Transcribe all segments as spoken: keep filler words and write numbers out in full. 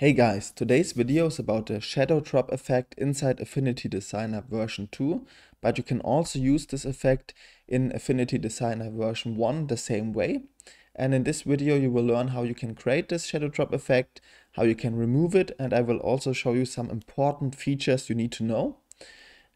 Hey guys, today's video is about the shadow drop effect inside Affinity Designer version two, but you can also use this effect in Affinity Designer version one the same way. And in this video you will learn how you can create this shadow drop effect, how you can remove it, and I will also show you some important features you need to know.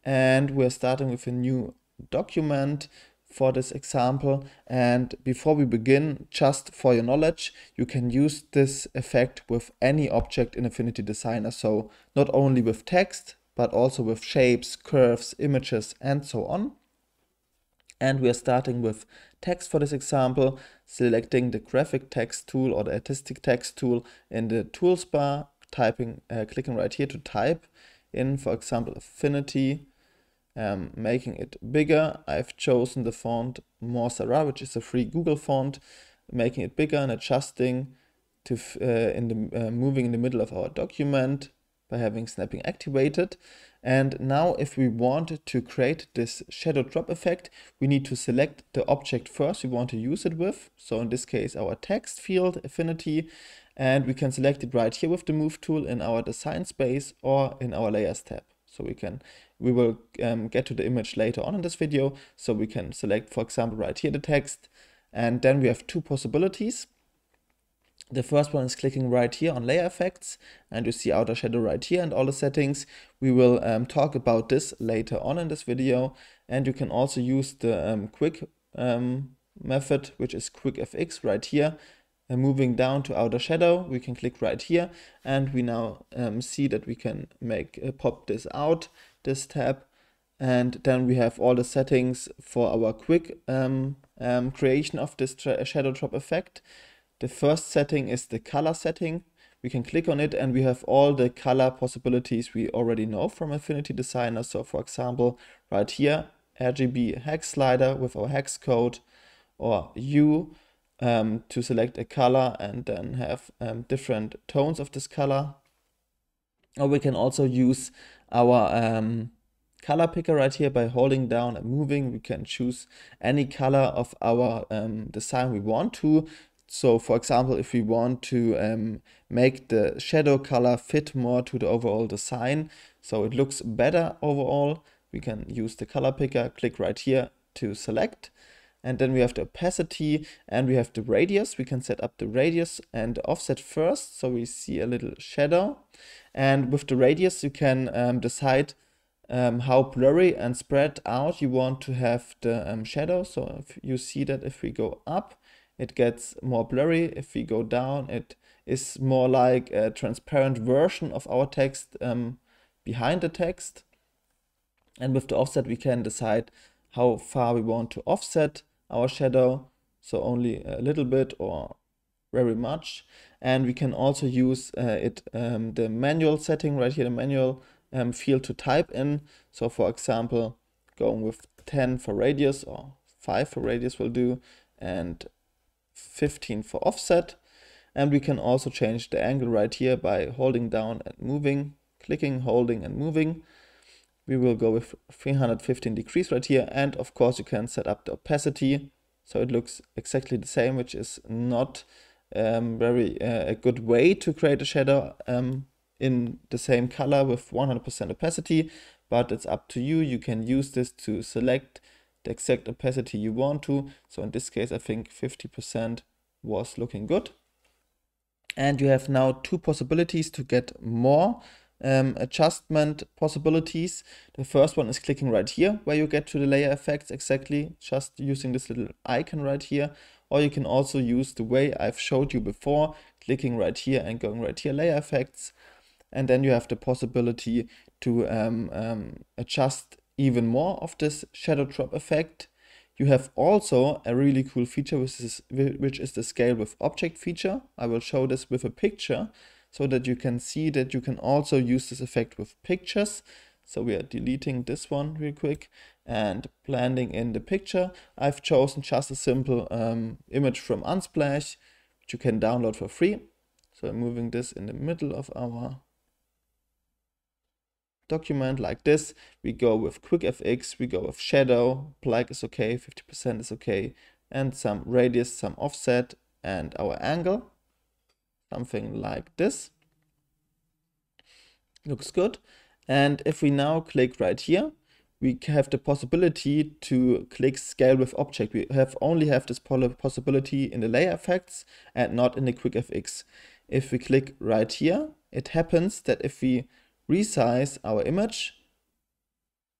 And we're starting with a new document for this example, and before we begin, just for your knowledge, you can use this effect with any object in Affinity Designer, so not only with text but also with shapes, curves, images and so on. And we are starting with text for this example, selecting the graphic text tool or the artistic text tool in the tools bar, typing, uh, clicking right here to type in, for example, Affinity. Um, making it bigger, I've chosen the font Mosara, which is a free Google font, making it bigger and adjusting to f uh, in the, uh, moving in the middle of our document by having snapping activated. And now if we want to create this shadow drop effect, we need to select the object first we want to use it with. So in this case our text field, Affinity, and we can select it right here with the move tool in our design space or in our layers tab. So we can, we will um, get to the image later on in this video. So we can select, for example, right here the text, and then we have two possibilities. The first one is clicking right here on layer effects, and you see outer shadow right here and all the settings. We will um, talk about this later on in this video, and you can also use the um, quick um, method, which is quick F X right here. And moving down to outer shadow, we can click right here, and we now um, see that we can make uh, pop this out, this tab, and then we have all the settings for our quick um, um, creation of this shadow drop effect. The first setting is the color setting. We can click on it and we have all the color possibilities we already know from Affinity Designer. So for example, right here, R G B hex slider with our hex code, or U. Um, to select a color and then have um, different tones of this color. Or we can also use our um, color picker right here by holding down and moving. We can choose any color of our um, design we want to. So for example, if we want to um, make the shadow color fit more to the overall design, so it looks better overall, we can use the color picker, click right here to select. And then we have the opacity and we have the radius. We can set up the radius and offset first, so we see a little shadow. And with the radius you can um, decide um, how blurry and spread out you want to have the um, shadow. So if you see that if we go up, it gets more blurry. If we go down, it is more like a transparent version of our text um, behind the text. And with the offset we can decide how far we want to offset our shadow, so only a little bit or very much. And we can also use uh, it um, the manual setting right here, the manual um, field to type in. So for example, going with ten for radius or five for radius will do, and fifteen for offset. And we can also change the angle right here by holding down and moving, clicking, holding and moving. We will go with three hundred fifteen degrees right here, and of course you can set up the opacity so it looks exactly the same, which is not um, very uh, a good way to create a shadow um, in the same color with one hundred percent opacity, but it's up to you. You can use this to select the exact opacity you want to. So in this case I think fifty percent was looking good. And you have now two possibilities to get more Um, adjustment possibilities. The first one is clicking right here where you get to the layer effects exactly, just using this little icon right here. Or you can also use the way I've showed you before, clicking right here and going right here, layer effects. And then you have the possibility to um, um, adjust even more of this shadow drop effect. You have also a really cool feature which is, which is the scale with object feature. I will show this with a picture, so that you can see that you can also use this effect with pictures. So we are deleting this one real quick and blending in the picture. I've chosen just a simple um, image from Unsplash, which you can download for free. So I'm moving this in the middle of our document like this. We go with quick F X, we go with shadow, black is okay, fifty percent is okay, and some radius, some offset, and our angle. Something like this. looks good. And if we now click right here, we have the possibility to click scale with object. We have only have this possibility in the layer effects and not in the QuickFX. If we click right here, it happens that if we resize our image,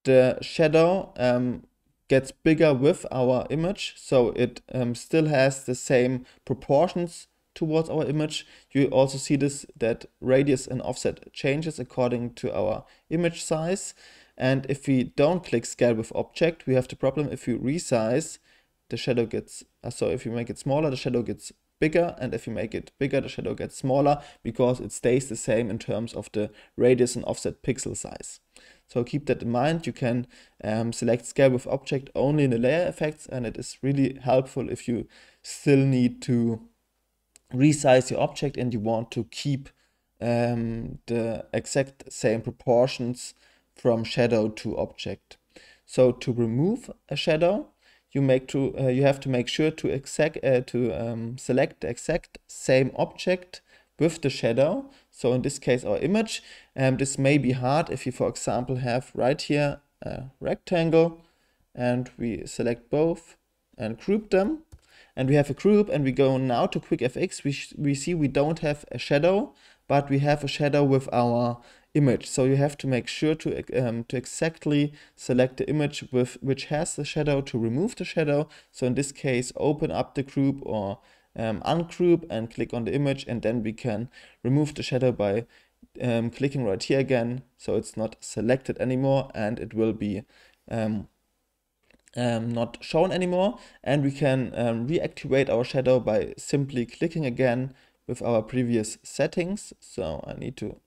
the shadow um, gets bigger with our image, so it um, still has the same proportions towards our image. You also see this, that radius and offset changes according to our image size. And if we don't click scale with object, we have the problem, if you resize, the shadow gets, so if you make it smaller, the shadow gets bigger, and if you make it bigger, the shadow gets smaller, because it stays the same in terms of the radius and offset pixel size. So keep that in mind. You can um, select scale with object only in the layer effects, and it is really helpful if you still need to resize your object and you want to keep um, the exact same proportions from shadow to object. So to remove a shadow, you make to uh, you have to make sure to exact uh, to um, select the exact same object with the shadow. So in this case, our image. And um, this may be hard if you, for example, have right here a rectangle, and we select both and group them. And we have a group, and we go now to QuickFX. We we see we don't have a shadow, but we have a shadow with our image. So you have to make sure to um, to exactly select the image with which has the shadow to remove the shadow. So in this case, open up the group or um, ungroup and click on the image, and then we can remove the shadow by um, clicking right here again. So it's not selected anymore, and it will be Um, Um, not shown anymore, and we can um, reactivate our shadow by simply clicking again with our previous settings. So I need to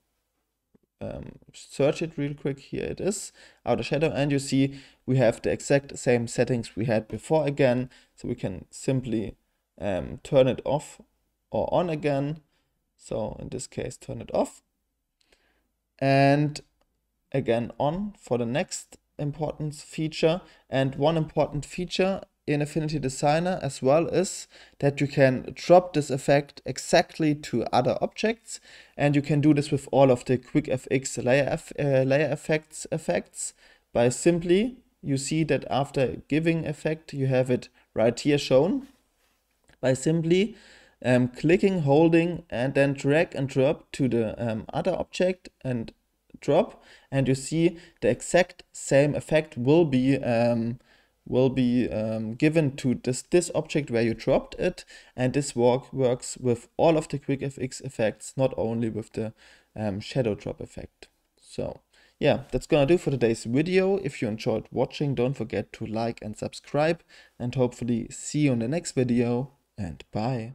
um, search it real quick. Here it is, outer shadow, and you see we have the exact same settings we had before again. So we can simply um, turn it off or on again. So in this case, turn it off, and again on for the next important feature. And one important feature in Affinity Designer as well is that you can drop this effect exactly to other objects, and you can do this with all of the QuickFX layer, uh, layer effects effects by simply, you see that after giving effect you have it right here shown, by simply um, clicking, holding, and then drag and drop to the um, other object and drop, and you see the exact same effect will be um, will be um, given to this this object where you dropped it. And this work works with all of the QuickFX effects, not only with the um, shadow drop effect. So yeah, that's gonna do for today's video. If you enjoyed watching, don't forget to like and subscribe, and hopefully see you in the next video, and bye.